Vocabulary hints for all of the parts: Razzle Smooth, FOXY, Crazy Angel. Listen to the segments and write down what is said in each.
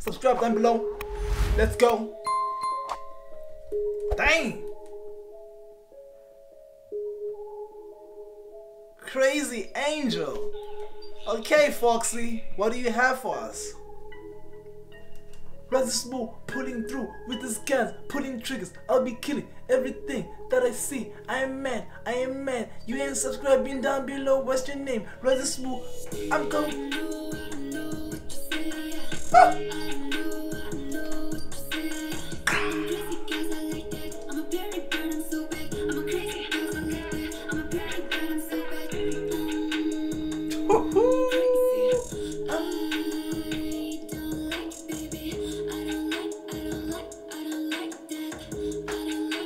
subscribe down below. Let's go. Dang. Crazy Angel. Okay, Foxy, what do you have for us? Razzle Smooth pulling through with his guns, pulling triggers. I'll be killing everything that I see. I am mad. You ain't subscribing down below. What's your name? Razzle Smooth. I'm coming. Ah.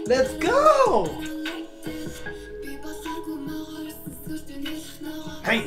Let's go! Hey!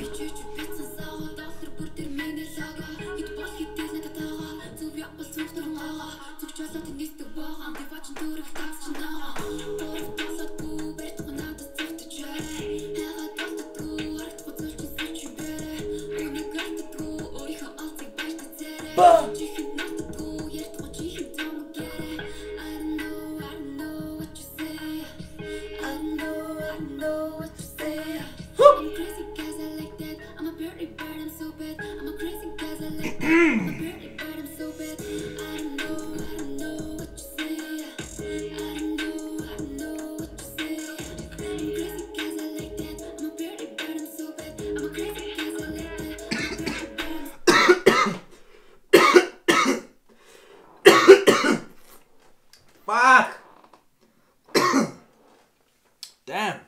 Bah! Fuck! Damn.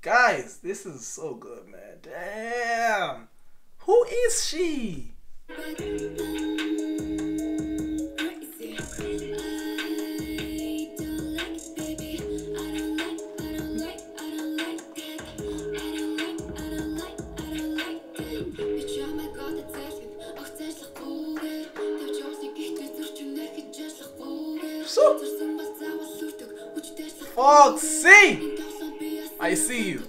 Guys, this is so good, man. Damn. Who is she? FOXY! I see you.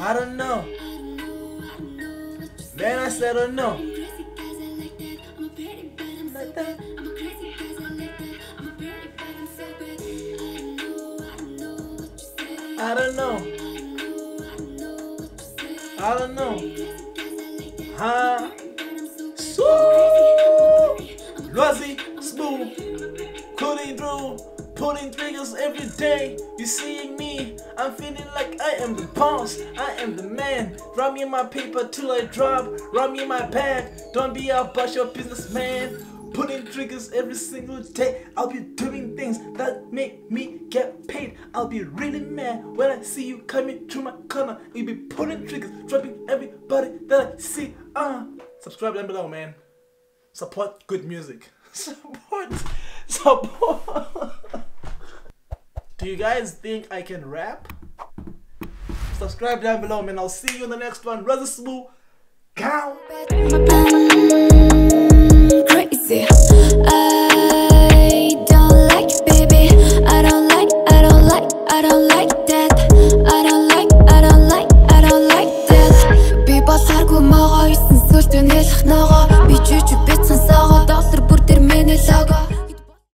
I don't know. Man, I said I don't know. I don't know. Huh? So Razzle Smooth, cutting through, pulling triggers every day. You seeing me? I'm feeling like I am the boss. I am the man. Rub me in my paper till I drop. Rub me in my bag. Don't be about your business, man. Pulling triggers every single day. I'll be doing things that make me get paid. I'll be really mad when I see you coming through my corner. You'll be pulling triggers, dropping everybody that I see. Subscribe down below, man. Support good music. Support. Do you guys think I can rap? Subscribe down below, man. I'll see you in the next one. Razzle Smooth. Crazy. I don't like it, baby. I don't like that. I don't like that. Би босаргүй мага юусэн сүртэн хэлэх ногоо би